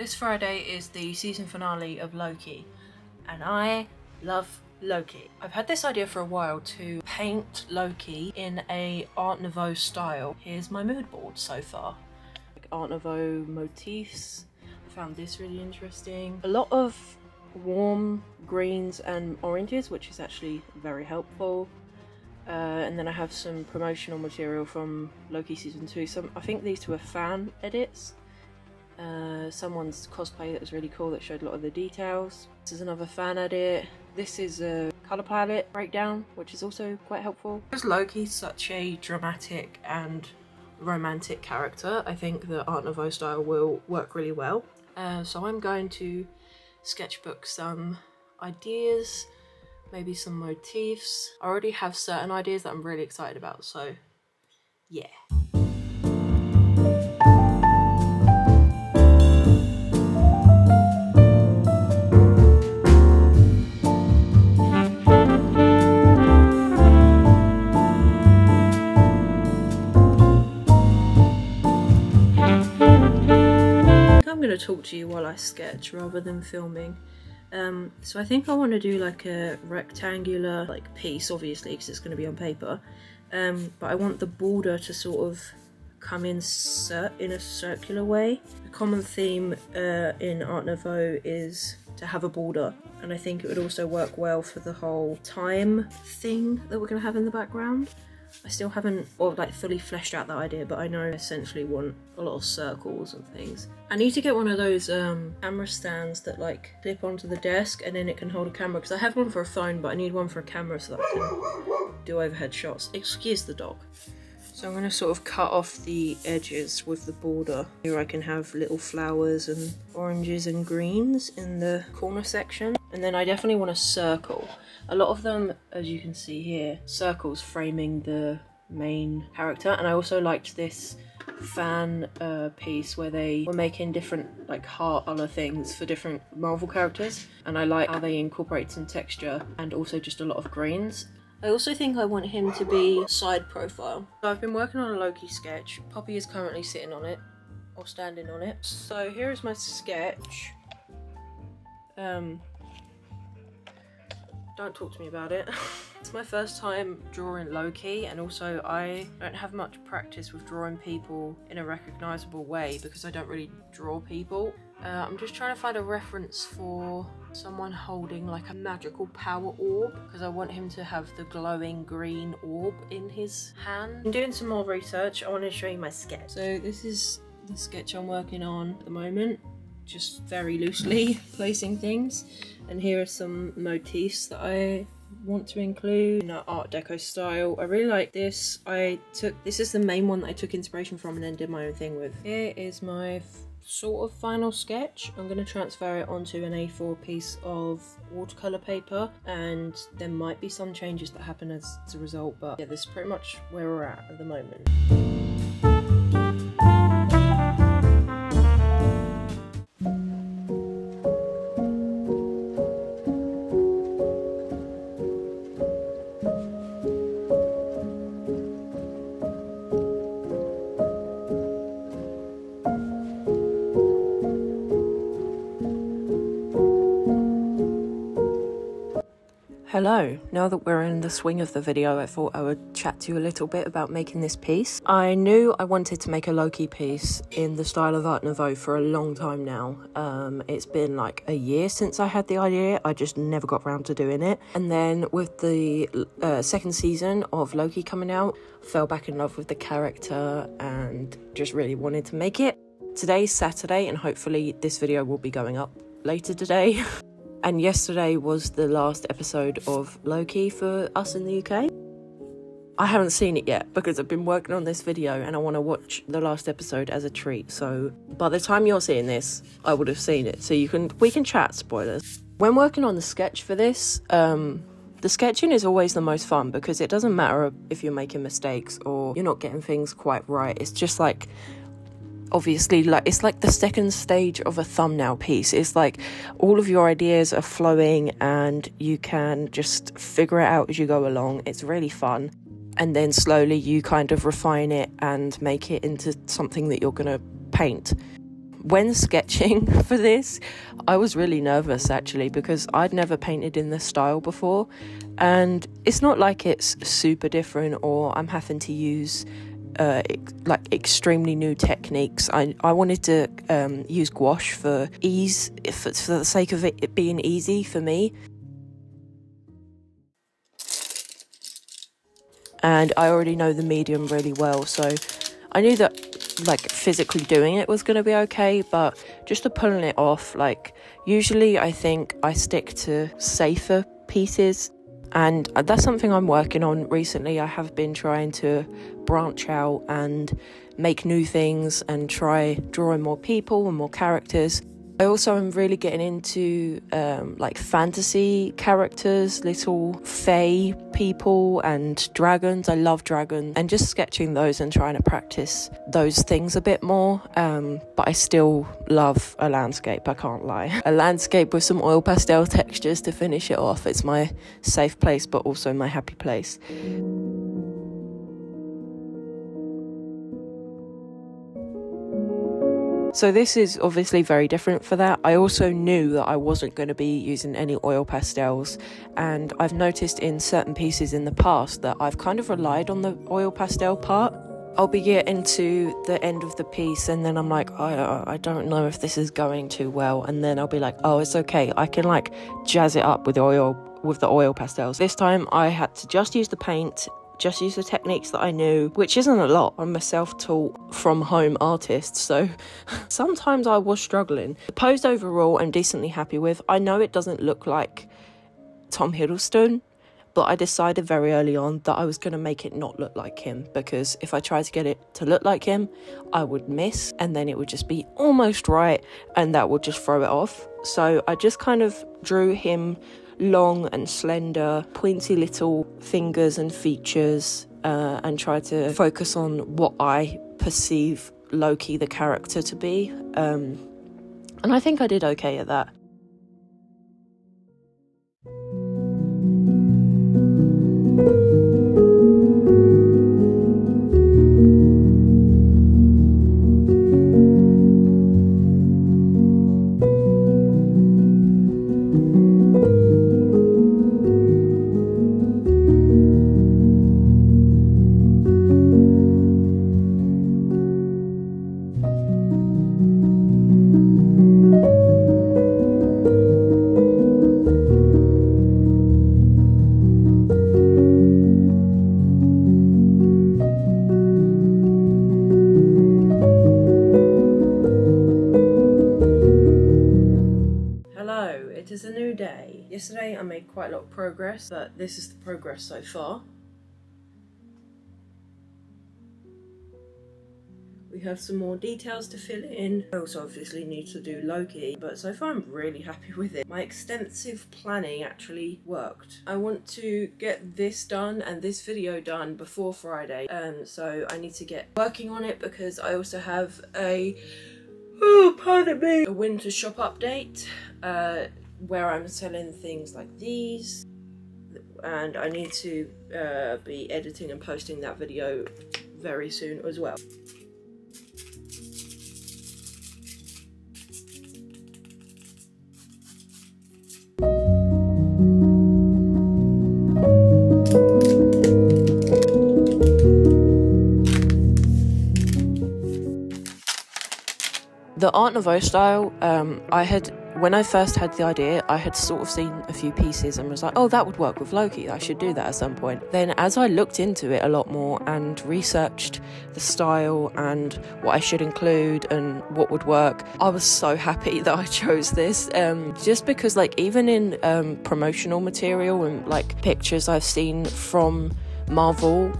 This Friday is the season finale of Loki, and I love Loki. I've had this idea for a while to paint Loki in a Art Nouveau style. Here's my mood board so far. Like Art Nouveau motifs. I found this really interesting. A lot of warm greens and oranges, which is actually very helpful. And then I have some promotional material from Loki season 2. I think these two are fan edits. Someone's cosplay that was really cool that showed a lot of the details. This is another fan edit. This is a colour palette breakdown, which is also quite helpful. Because Loki's such a dramatic and romantic character, I think the Art Nouveau style will work really well. So I'm going to sketchbook some ideas, maybe some motifs. I already have certain ideas that I'm really excited about, so yeah. To talk to you while I sketch rather than filming. So I think I want to do like a rectangular piece, obviously, because it's going to be on paper, but I want the border to sort of come in a circular way. A common theme in Art Nouveau is to have a border, and I think it would also work well for the whole time thing that we're going to have in the background. I still haven't fully fleshed out that idea, but I know I essentially want a lot of circles and things. I need to get one of those camera stands that clip onto the desk and then it can hold a camera, because I have one for a phone but I need one for a camera so that I can do overhead shots. Excuse the dog. So I'm going to sort of cut off the edges with the border. Here I can have little flowers and oranges and greens in the corner section. And then I definitely want a circle. A lot of them, as you can see here, circles framing the main character. And I also liked this fan piece where they were making different heart colour things for different Marvel characters. And I like how they incorporate some texture and also just a lot of greens. I also think I want him to be side profile. So I've been working on a Loki sketch. Poppy is currently sitting on it, or standing on it. So here is my sketch. Don't talk to me about it. It's my first time drawing Loki, and also I don't have much practice with drawing people in a recognisable way because I don't really draw people. I'm just trying to find a reference for someone holding a magical power orb, because I want him to have the glowing green orb in his hand. I'm doing some more research. I want to show you my sketch. So this is the sketch I'm working on at the moment. Just very loosely placing things, and here are some motifs that I want to include in an Art Deco style. I really like this. This is the main one that I took inspiration from and then did my own thing with. Here is my sort of final sketch. I'm going to transfer it onto an A4 piece of watercolor paper, and there might be some changes that happen as a result, but yeah, this is pretty much where we're at the moment. Hello, now that we're in the swing of the video, I thought I would chat to you a little bit about making this piece. I knew I wanted to make a Loki piece in the style of Art Nouveau for a long time now. It's been a year since I had the idea. I just never got around to doing it. And then with the second season of Loki coming out, I fell back in love with the character and just really wanted to make it. Today's Saturday, and hopefully this video will be going up later today. And yesterday was the last episode of Loki for us in the UK. I haven't seen it yet because I've been working on this video and I want to watch the last episode as a treat. So by the time you're seeing this, I would have seen it. So we can chat spoilers. When working on the sketch for this, the sketching is always the most fun because it doesn't matter if you're making mistakes or you're not getting things quite right. It's just obviously it's the second stage of a thumbnail piece. It's all of your ideas are flowing and you can just figure it out as you go along. It's really fun, and then slowly you kind of refine it and make it into something that you're gonna paint. when sketching for this, I was really nervous actually, because I'd never painted in this style before, and it's not like it's super different or I'm having to use like extremely new techniques. I wanted to use gouache for ease, if it's for the sake of it being easy for me. And I already know the medium really well, so I knew that like physically doing it was going to be okay, but just the pulling it off, like usually I think I stick to safer pieces, and that's something I'm working on recently. I have been trying to branch out and make new things and try drawing more people and more characters. I also am really getting into like fantasy characters, little fae people and dragons. I love dragons, and just sketching those and trying to practice those things a bit more. But I still love a landscape, I can't lie. A landscape with some oil pastel textures to finish it off. It's my safe place, but also my happy place. So this is obviously very different for that. I also knew that I wasn't going to be using any oil pastels, and I've noticed in certain pieces in the past that I've kind of relied on the oil pastel part. I'll be getting to the end of the piece and then I'm like, I don't know if this is going too well, and then I'll be like, oh, it's okay, I can like jazz it up with the oil pastels. This time I had to just use the paint, just use the techniques that I knew, which isn't a lot. I'm a self-taught from home artist, so sometimes I was struggling. The pose overall I'm decently happy with. I know it doesn't look like Tom Hiddleston, but I decided very early on that I was going to make it not look like him, because if I tried to get it to look like him, I would miss, and then it would just be almost right, and that would just throw it off. So I just kind of drew him long and slender, pointy little fingers and features, and try to focus on what I perceive Loki the character to be, and I think I did okay at that. Yesterday I made quite a lot of progress, but this is the progress so far. We have some more details to fill in. I also obviously need to do Loki, but so far I'm really happy with it. My extensive planning actually worked. I want to get this done and this video done before Friday, so I need to get working on it, because I also have a, oh pardon me, a winter shop update. Where I'm selling things like these, and I need to be editing and posting that video very soon as well. The Art Nouveau style, when I first had the idea, I had sort of seen a few pieces and was like, oh, that would work with Loki, I should do that at some point. Then as I looked into it a lot more and researched the style and what I should include and what would work, I was so happy that I chose this. Just because like even in promotional material and like pictures I've seen from Marvel,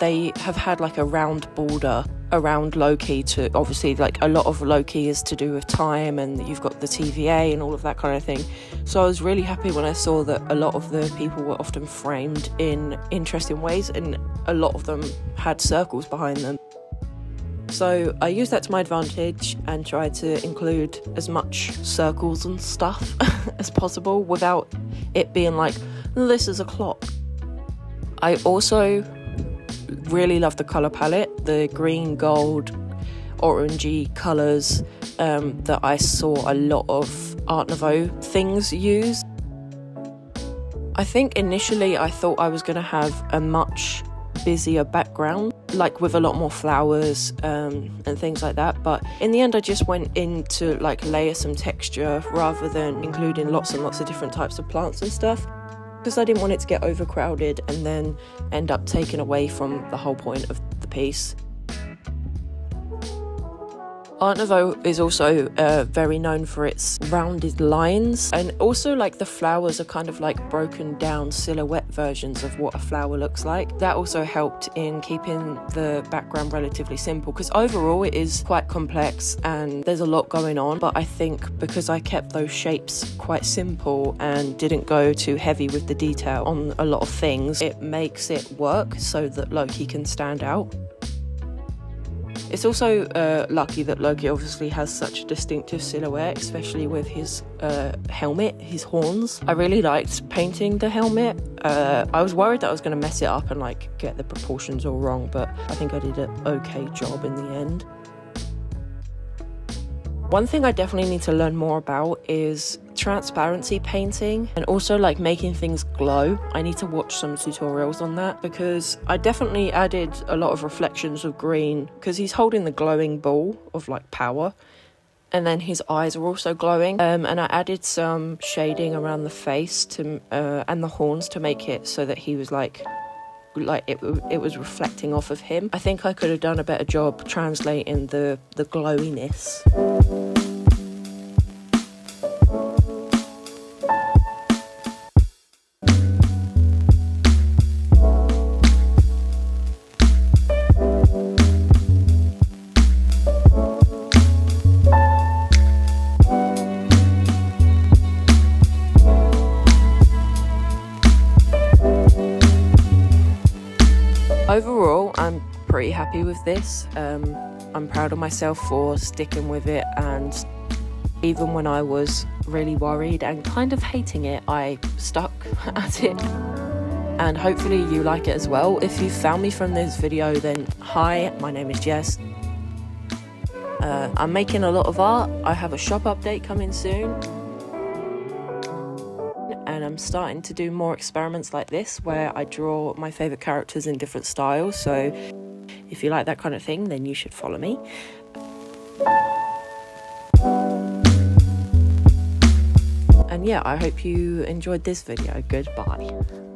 they have had like a round border around Loki to obviously, like a lot of Loki is to do with time, and you've got the TVA and all of that kind of thing. So I was really happy when I saw that a lot of the people were often framed in interesting ways, and a lot of them had circles behind them. So I used that to my advantage and tried to include as much circles and stuff as possible without it being like, this is a clock. I also really love the colour palette, the green, gold, orangey colours that I saw a lot of Art Nouveau things use. I think initially I thought I was going to have a much busier background, like with a lot more flowers and things like that, but in the end I just went in to like layer some texture rather than including lots and lots of different types of plants and stuff, because I didn't want it to get overcrowded and then end up taken away from the whole point of the piece. Art Nouveau is also very known for its rounded lines, and also like the flowers are kind of like broken down silhouette versions of what a flower looks like. That also helped in keeping the background relatively simple, because overall it is quite complex and there's a lot going on, but I think because I kept those shapes quite simple and didn't go too heavy with the detail on a lot of things, it makes it work so that Loki can stand out. It's also lucky that Loki obviously has such a distinctive silhouette, especially with his helmet, his horns. I really liked painting the helmet. I was worried that I was going to mess it up and like get the proportions all wrong, but I think I did an okay job in the end. One thing I definitely need to learn more about is transparency painting, and also like making things glow. I need to watch some tutorials on that, because I definitely added a lot of reflections of green, because he's holding the glowing ball of like power, and then his eyes are also glowing, and I added some shading around the face to and the horns to make it so that he was like it was reflecting off of him. I think I could have done a better job translating the glowiness. Overall, I'm pretty happy with this. I'm proud of myself for sticking with it, and even when I was really worried and kind of hating it, I stuck at it. And hopefully you like it as well. If you found me from this video, then hi, my name is Jess. I'm making a lot of art. I have a shop update coming soon. And I'm starting to do more experiments like this where I draw my favourite characters in different styles, so if you like that kind of thing then you should follow me. And yeah, I hope you enjoyed this video. Goodbye.